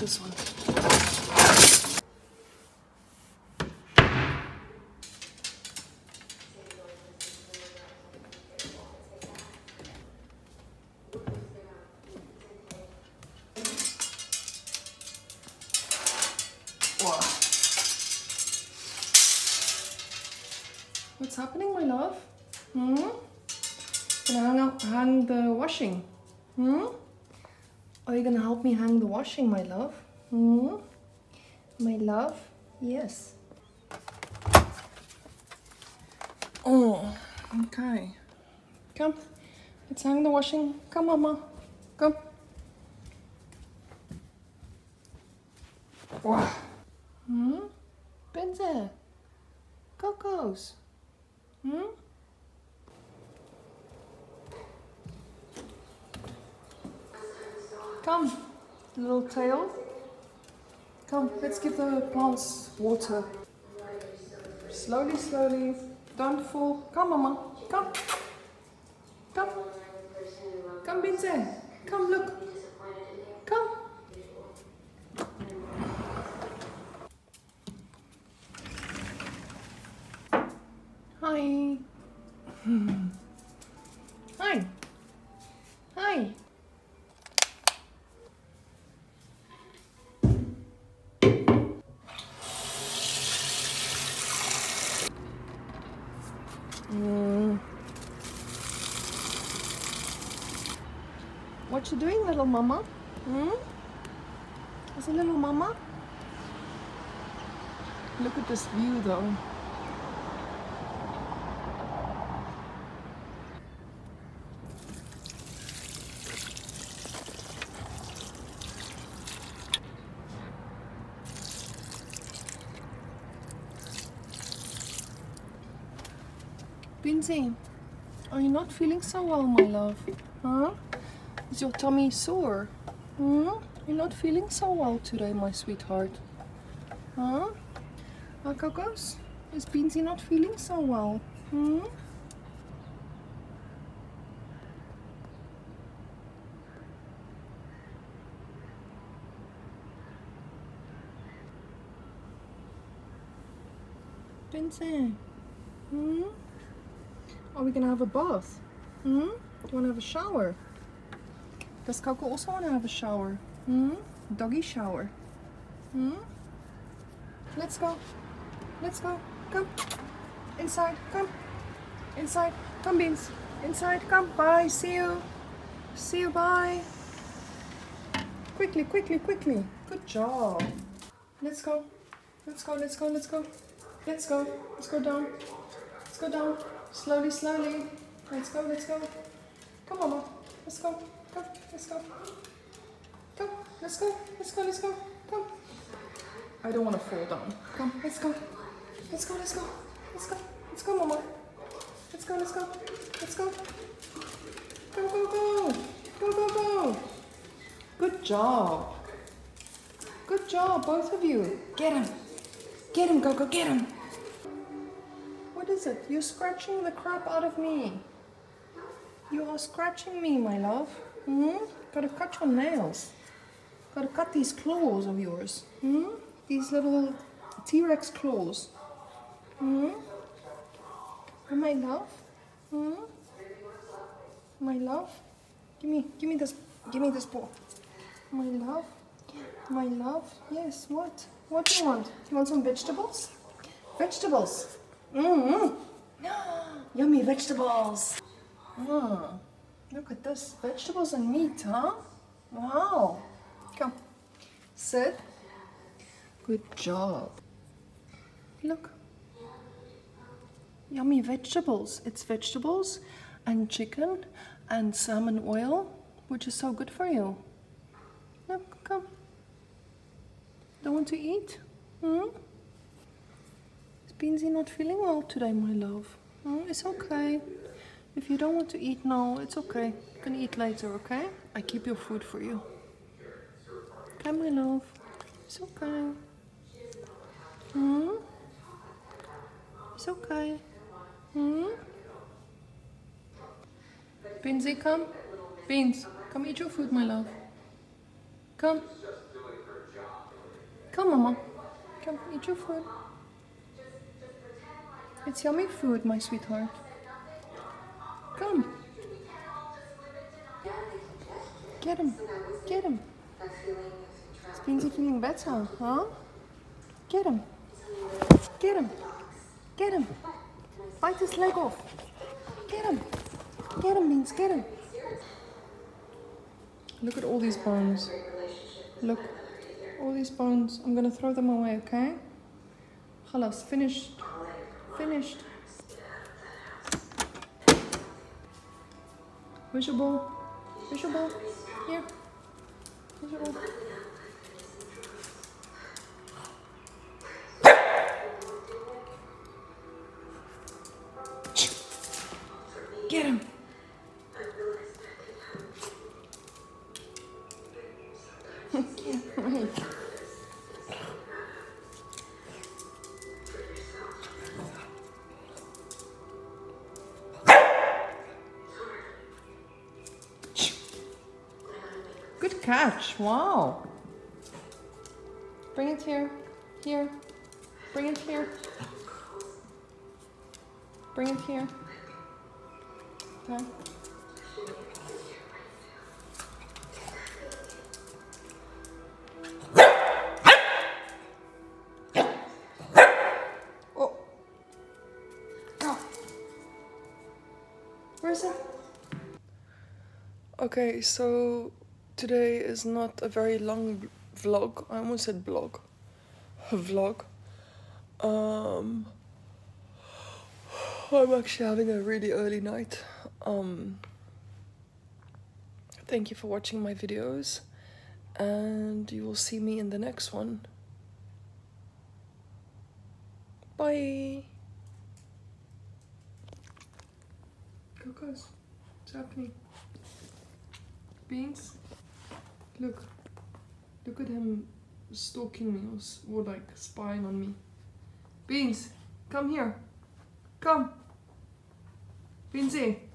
this one. Wow. What's happening, my love? Gonna hang the washing. Are you gonna help me hang the washing, my love? My love? Yes. Oh, okay. Come, let's hang the washing. Come, Mama. Come. Wow. Benza. Coco's. Come, little tail. Come, let's give the plants water. Slowly, slowly. Don't fall. Come, Mama. Come. Come. Come, Benza. Come, look. Come. Hi. Hi. Hi. What you doing, little mama? Is it little mama? Look at this view, though. Benza, are you not feeling so well, my love? Huh? Is your tummy sore? You're not feeling so well today, my sweetheart. Huh? Cocos, is Benza not feeling so well? Benza, are we gonna have a bath? Do you wanna have a shower? Does Coco also wanna have a shower? Doggy shower. Let's go. Let's go. Come. Inside. Come. Inside. Come, Beans. Inside. Come. Bye. See you. See you. Bye. Quickly, quickly, quickly. Good job. Let's go. Let's go. Let's go. Let's go. Let's go. Let's go down. Let's go down. Slowly, slowly. Let's go, let's go. Come on, Mama. Let's go. Come, let's go. Come, let's go. Let's go, let's go. Come. I don't want to fall down. Come, let's go. Let's go, let's go. Let's go. Let's go, Mama. Let's go, let's go. Let's go. Go, go, go. Go, go, go. Good job. Good job, both of you. Get him. Get him, go, go, get him. What is it? You're scratching the crap out of me. You are scratching me, my love. Gotta cut your nails. Gotta cut these claws of yours. These little T-Rex claws. Oh, my love. My love. Give me this ball. My love. My love. Yes. What? What do you want? You want some vegetables? Vegetables. Yummy vegetables. Look at this. Vegetables and meat, huh? Wow. Come. Sit. Good job. Look. Yummy vegetables. It's vegetables and chicken and salmon oil, which is so good for you. Look, come. Don't want to eat? Benza not feeling well today, my love. It's okay. If you don't want to eat now, it's okay. You can eat later, okay? I keep your food for you. Okay, my love. It's okay. It's okay. Benza, come. Beans, come eat your food, my love. Come. Come, Mama. Come, eat your food. It's yummy food, my sweetheart. Come. Get him. Get him. It's been feeling better, huh? Get him. Get him. Get him. Bite his leg off. Get him. Get him, Beans. Get him. Look at all these bones. Look. All these bones. I'm going to throw them away, okay? Khalas, finished. Finished. Where's your ball? Where's your ball? Here. Where's your ball? Get him. Good catch, wow. Bring it here, here. Bring it here. Bring it here. Okay. Oh. Go. Where is it? Okay, so today is not a very long vlog. I almost said blog. Vlog. I'm actually having a really early night. Thank you for watching my videos, and you will see me in the next one. Bye. Cocos, what's happening? Beans. Look, look at him stalking me or like spying on me. Beans, come here. Come. Beansy.